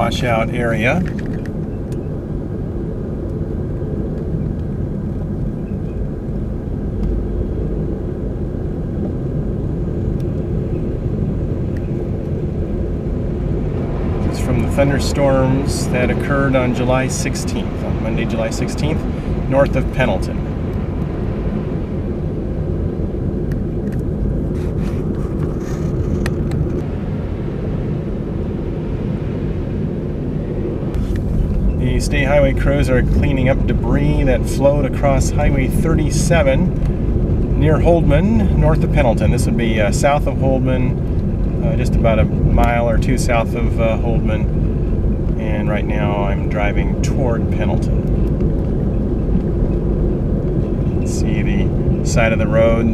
washout area. Thunderstorms that occurred on July 16th, on Monday, July 16th, north of Pendleton. The state highway crews are cleaning up debris that flowed across Highway 37 near Holdman, north of Pendleton. This would be south of Holdman, just about a mile or two south of Holdman. And right now I'm driving toward Pendleton. See the side of the road,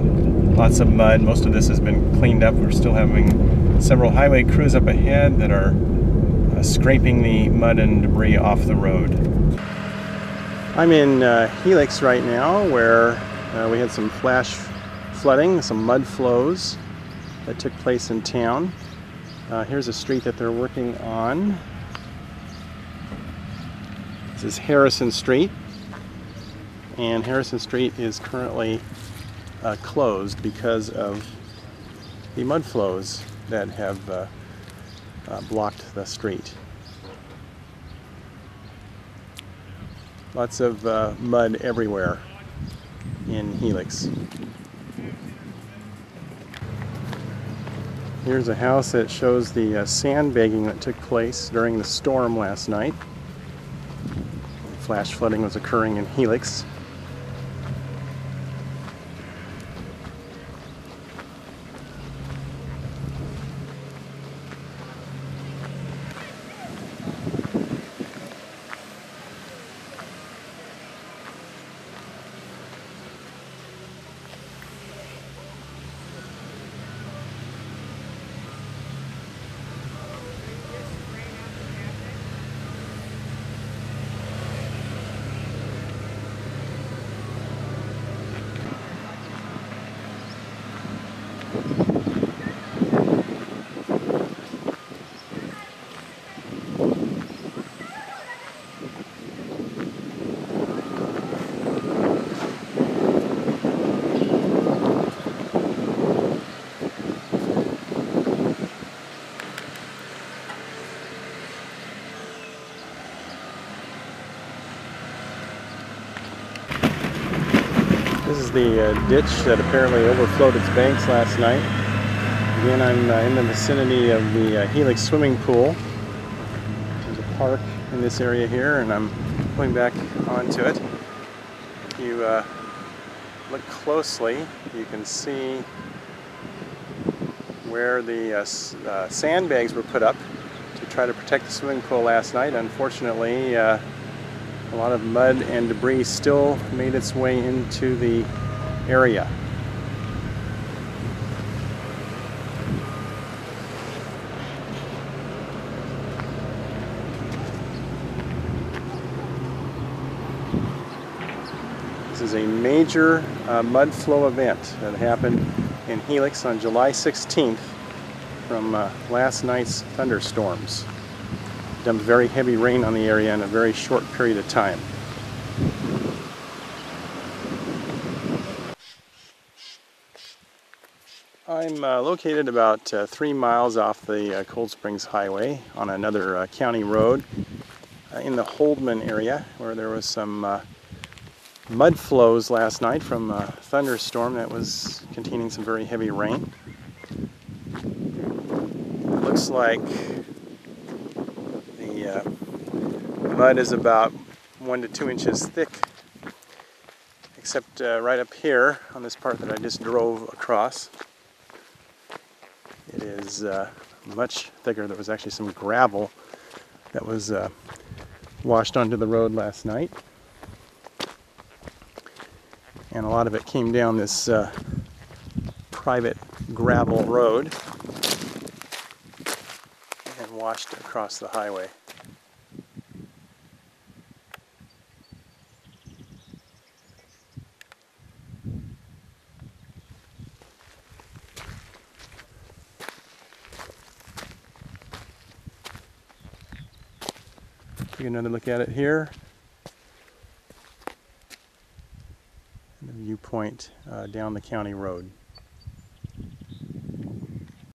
lots of mud. Most of this has been cleaned up. We're still having several highway crews up ahead that are scraping the mud and debris off the road. I'm in Helix right now, where we had some flash flooding, some mud flows that took place in town. Here's a street that they're working on. This is Harrison Street, and Harrison Street is currently closed because of the mud flows that have blocked the street. Lots of mud everywhere in Helix. Here's a house that shows the sandbagging that took place during the storm last night. Flash flooding was occurring in Helix. This is the ditch that apparently overflowed its banks last night. Again, I'm in the vicinity of the Helix swimming pool. There's a park in this area here, and I'm going back onto it. If you look closely, you can see where the sandbags were put up to try to protect the swimming pool last night. Unfortunately, a lot of mud and debris still made its way into the area. This is a major mud flow event that happened in Helix on July 16th from last night's thunderstorms. Dumped very heavy rain on the area in a very short period of time. I'm located about 3 miles off the Cold Springs Highway on another county road in the Holdman area, where there was some mud flows last night from a thunderstorm that was containing some very heavy rain. It looks like mud is about 1 to 2 inches thick, except right up here on this part that I just drove across. It is much thicker. There was actually some gravel that was washed onto the road last night, and a lot of it came down this private gravel road and washed across the highway. Take another look at it here. And the viewpoint down the county road.